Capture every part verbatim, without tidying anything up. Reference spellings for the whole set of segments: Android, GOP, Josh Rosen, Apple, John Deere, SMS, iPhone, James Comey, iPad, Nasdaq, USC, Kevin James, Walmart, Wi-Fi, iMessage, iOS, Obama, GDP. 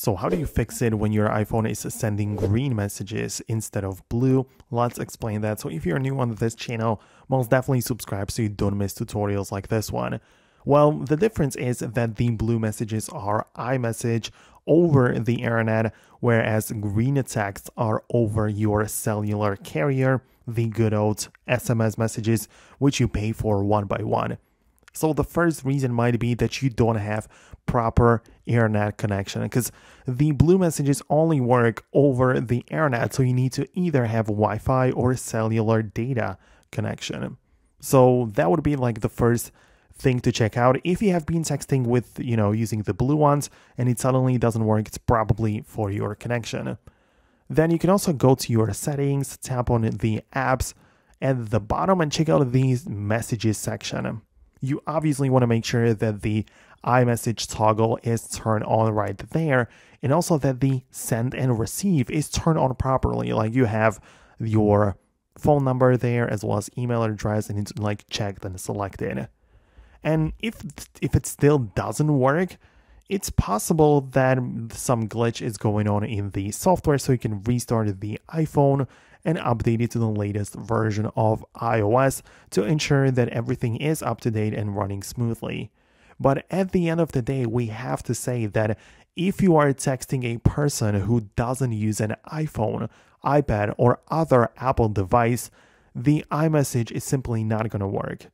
So how do you fix it when your iPhone is sending green messages instead of blue? Let's explain that. So if you're new on this channel, most definitely subscribe so you don't miss tutorials like this one. Well, the difference is that the blue messages are iMessage over the internet, whereas green texts are over your cellular carrier, the good old S M S messages, which you pay for one by one. So the first reason might be that you don't have proper internet connection, because the blue messages only work over the internet, so you need to either have Wi-Fi or cellular data connection. So that would be like the first thing to check out. If you have been texting with, you know, using the blue ones and it suddenly doesn't work, it's probably for your connection. Then you can also go to your settings, tap on the apps at the bottom and check out the messages section. You obviously want to make sure that the iMessage toggle is turned on right there, and also that the send and receive is turned on properly. Like, you have your phone number there as well as email address, and it's like checked and selected. And if if it still doesn't work, it's possible that some glitch is going on in the software, so you can restart the iPhone and update it to the latest version of iOS to ensure that everything is up to date and running smoothly. But at the end of the day, we have to say that if you are texting a person who doesn't use an iPhone, iPad, or other Apple device, the iMessage is simply not going to work.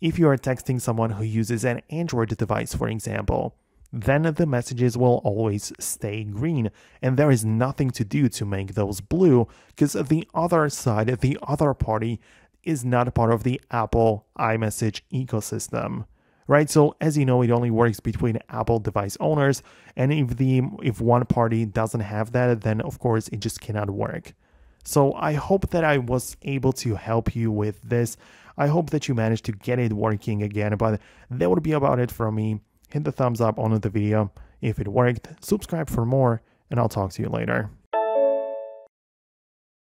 If you are texting someone who uses an Android device, for example, then the messages will always stay green, and there is nothing to do to make those blue, because the other side, the other party, is not part of the Apple iMessage ecosystem, right? So as you know, it only works between Apple device owners, and if the if one party doesn't have that, then of course it just cannot work. So I hope that I was able to help you with this. I hope that you managed to get it working again, but that would be about it from me. Hit the thumbs up on the video if it worked, subscribe for more, and I'll talk to you later.